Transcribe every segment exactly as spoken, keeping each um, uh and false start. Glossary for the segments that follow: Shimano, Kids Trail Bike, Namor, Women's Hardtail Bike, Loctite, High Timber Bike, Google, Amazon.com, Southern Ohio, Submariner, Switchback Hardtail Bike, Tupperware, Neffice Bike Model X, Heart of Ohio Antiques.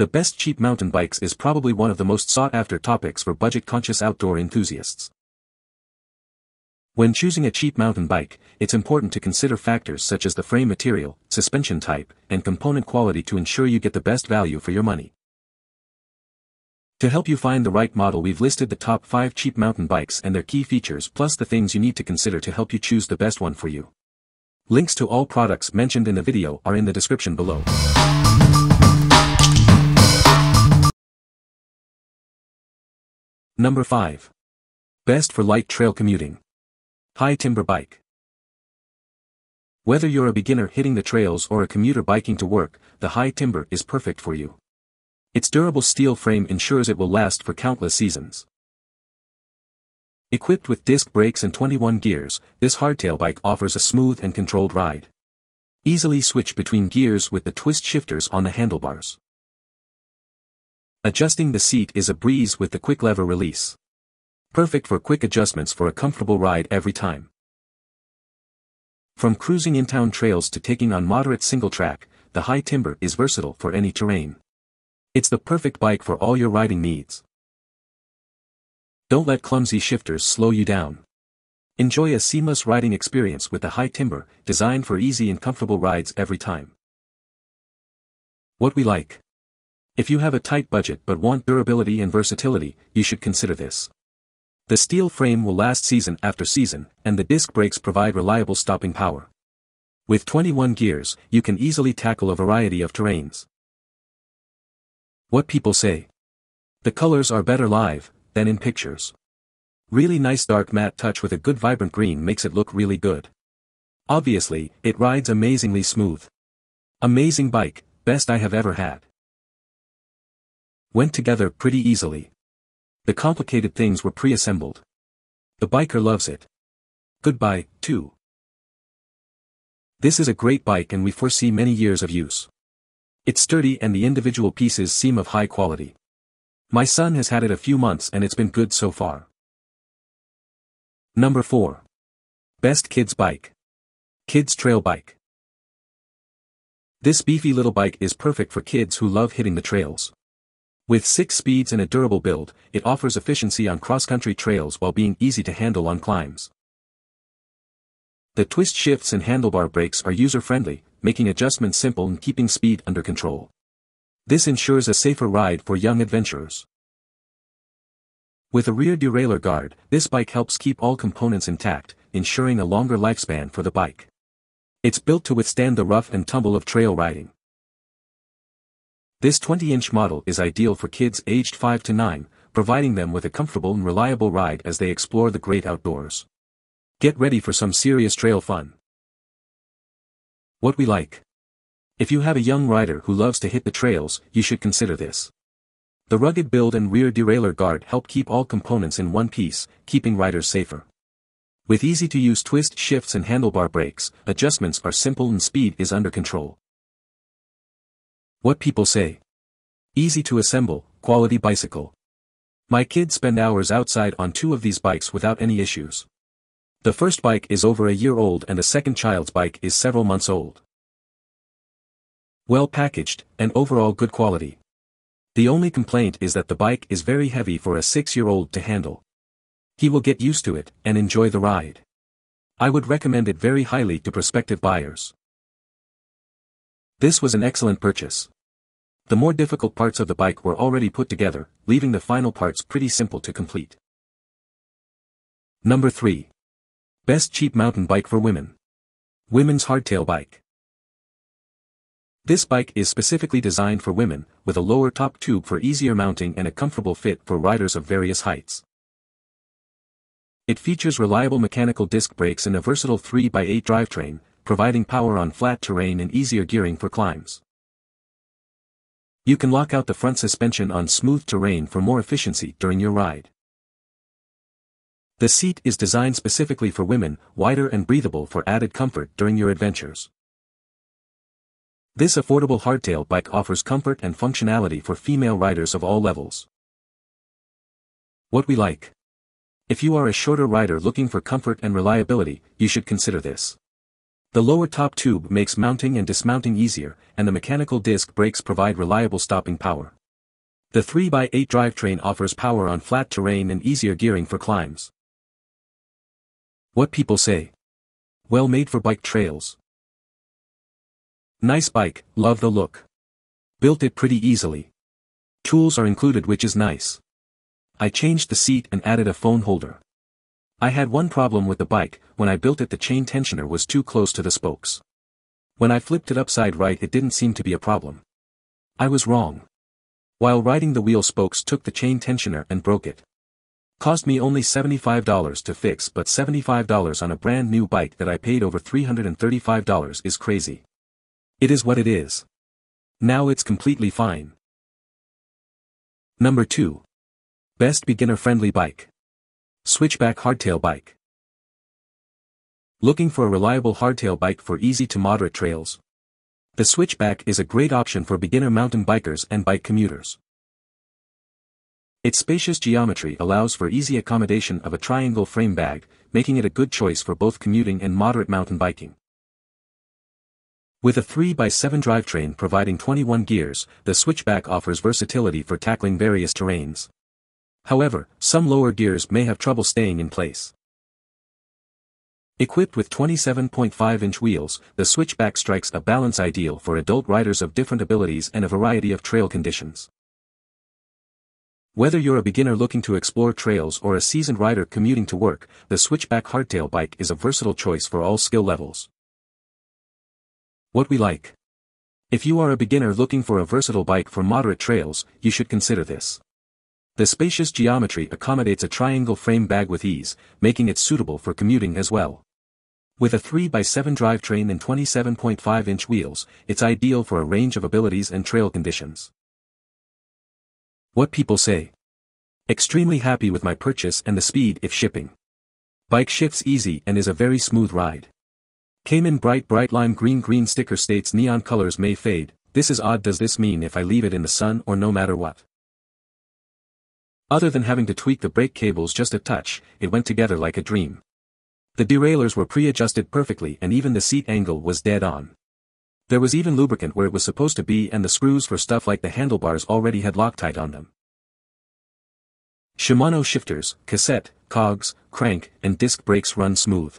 The best cheap mountain bikes is probably one of the most sought-after topics for budget-conscious outdoor enthusiasts. When choosing a cheap mountain bike, it's important to consider factors such as the frame material, suspension type, and component quality to ensure you get the best value for your money. To help you find the right model, we've listed the top five cheap mountain bikes and their key features, plus the things you need to consider to help you choose the best one for you. Links to all products mentioned in the video are in the description below. Number five. Best for light trail commuting. High Timber Bike. Whether you're a beginner hitting the trails or a commuter biking to work, the High Timber is perfect for you. Its durable steel frame ensures it will last for countless seasons. Equipped with disc brakes and twenty-one gears, this hardtail bike offers a smooth and controlled ride. Easily switch between gears with the twist shifters on the handlebars. Adjusting the seat is a breeze with the quick lever release. Perfect for quick adjustments for a comfortable ride every time. From cruising in-town trails to taking on moderate single track, the High Timber is versatile for any terrain. It's the perfect bike for all your riding needs. Don't let clumsy shifters slow you down. Enjoy a seamless riding experience with the High Timber, designed for easy and comfortable rides every time. What we like. If you have a tight budget but want durability and versatility, you should consider this. The steel frame will last season after season, and the disc brakes provide reliable stopping power. With twenty-one gears, you can easily tackle a variety of terrains. What people say. The colors are better live than in pictures. Really nice dark matte touch with a good vibrant green makes it look really good. Obviously, it rides amazingly smooth. Amazing bike, best I have ever had. Went together pretty easily. The complicated things were pre-assembled. The biker loves it. Goodbye, too. This is a great bike and we foresee many years of use. It's sturdy and the individual pieces seem of high quality. My son has had it a few months and it's been good so far. Number four. Best Kids Bike. Kids Trail Bike. This beefy little bike is perfect for kids who love hitting the trails. With six speeds and a durable build, it offers efficiency on cross-country trails while being easy to handle on climbs. The twist shifts and handlebar brakes are user-friendly, making adjustments simple and keeping speed under control. This ensures a safer ride for young adventurers. With a rear derailleur guard, this bike helps keep all components intact, ensuring a longer lifespan for the bike. It's built to withstand the rough and tumble of trail riding. This twenty-inch model is ideal for kids aged five to nine, providing them with a comfortable and reliable ride as they explore the great outdoors. Get ready for some serious trail fun. What we like. If you have a young rider who loves to hit the trails, you should consider this. The rugged build and rear derailleur guard help keep all components in one piece, keeping riders safer. With easy-to-use twist shifts and handlebar brakes, adjustments are simple and speed is under control. What people say. Easy to assemble, quality bicycle. My kids spend hours outside on two of these bikes without any issues. The first bike is over a year old and the second child's bike is several months old. Well packaged, and overall good quality. The only complaint is that the bike is very heavy for a six-year-old to handle. He will get used to it and enjoy the ride. I would recommend it very highly to prospective buyers. This was an excellent purchase. The more difficult parts of the bike were already put together, leaving the final parts pretty simple to complete. Number three. Best cheap mountain bike for women. Women's Hardtail Bike. This bike is specifically designed for women, with a lower top tube for easier mounting and a comfortable fit for riders of various heights. It features reliable mechanical disc brakes and a versatile three by eight drivetrain, providing power on flat terrain and easier gearing for climbs. You can lock out the front suspension on smooth terrain for more efficiency during your ride. The seat is designed specifically for women, wider and breathable for added comfort during your adventures. This affordable hardtail bike offers comfort and functionality for female riders of all levels. What we like. If you are a shorter rider looking for comfort and reliability, you should consider this. The lower top tube makes mounting and dismounting easier, and the mechanical disc brakes provide reliable stopping power. The three by eight drivetrain offers power on flat terrain and easier gearing for climbs. What people say. Well made for bike trails. Nice bike, love the look. Built it pretty easily. Tools are included, which is nice. I changed the seat and added a phone holder. I had one problem with the bike. When I built it, the chain tensioner was too close to the spokes. When I flipped it upside right, it didn't seem to be a problem. I was wrong. While riding, the wheel spokes took the chain tensioner and broke it. Cost me only seventy-five dollars to fix, but seventy-five dollars on a brand new bike that I paid over three hundred thirty-five dollars is crazy. It is what it is. Now it's completely fine. Number two. Best beginner-friendly bike. Switchback Hardtail Bike. Looking for a reliable hardtail bike for easy to moderate trails? The Switchback is a great option for beginner mountain bikers and bike commuters. Its spacious geometry allows for easy accommodation of a triangle frame bag, making it a good choice for both commuting and moderate mountain biking. With a three by seven drivetrain providing twenty-one gears, the Switchback offers versatility for tackling various terrains. However, some lower gears may have trouble staying in place. Equipped with twenty-seven point five inch wheels, the Switchback strikes a balance ideal for adult riders of different abilities and a variety of trail conditions. Whether you're a beginner looking to explore trails or a seasoned rider commuting to work, the Switchback Hardtail Bike is a versatile choice for all skill levels. What we like. If you are a beginner looking for a versatile bike for moderate trails, you should consider this. The spacious geometry accommodates a triangle frame bag with ease, making it suitable for commuting as well. With a three by seven drivetrain and twenty-seven point five inch wheels, it's ideal for a range of abilities and trail conditions. What people say. Extremely happy with my purchase and the speed if shipping. Bike shifts easy and is a very smooth ride. Came in bright bright lime green green sticker states neon colors may fade. This is odd. Does this mean if I leave it in the sun or no matter what? Other than having to tweak the brake cables just a touch, it went together like a dream. The derailleurs were pre-adjusted perfectly and even the seat angle was dead on. There was even lubricant where it was supposed to be, and the screws for stuff like the handlebars already had Loctite on them. Shimano shifters, cassette, cogs, crank, and disc brakes run smooth.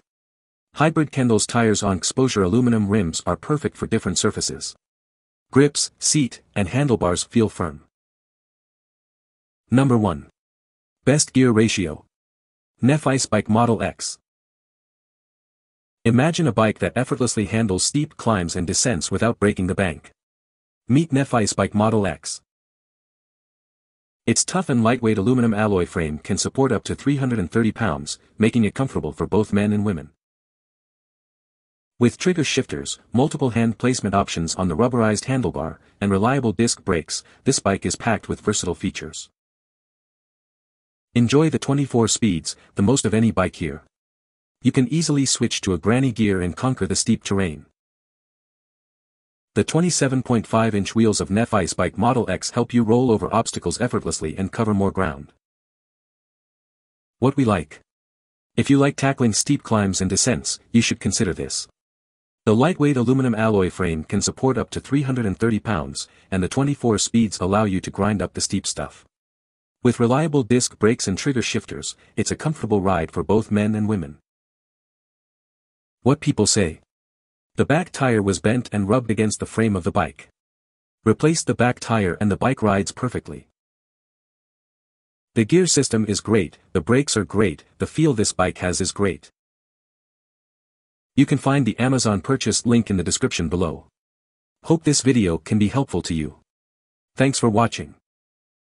Hybrid Kendall's tires on exposure aluminum rims are perfect for different surfaces. Grips, seat, and handlebars feel firm. Number one. Best gear ratio. Neffice Bike Model X. Imagine a bike that effortlessly handles steep climbs and descents without breaking the bank. Meet Neffice Bike Model X. Its tough and lightweight aluminum alloy frame can support up to three hundred thirty pounds, making it comfortable for both men and women. With trigger shifters, multiple hand placement options on the rubberized handlebar, and reliable disc brakes, this bike is packed with versatile features. Enjoy the twenty-four speeds, the most of any bike here. You can easily switch to a granny gear and conquer the steep terrain. The twenty-seven point five inch wheels of Neffice Bike Model X help you roll over obstacles effortlessly and cover more ground. What we like. If you like tackling steep climbs and descents, you should consider this. The lightweight aluminum alloy frame can support up to three hundred thirty pounds, and the twenty-four speeds allow you to grind up the steep stuff. With reliable disc brakes and trigger shifters, it's a comfortable ride for both men and women. What people say. The back tire was bent and rubbed against the frame of the bike. Replace the back tire and the bike rides perfectly. The gear system is great, the brakes are great, the feel this bike has is great. You can find the Amazon purchase link in the description below. Hope this video can be helpful to you. Thanks for watching.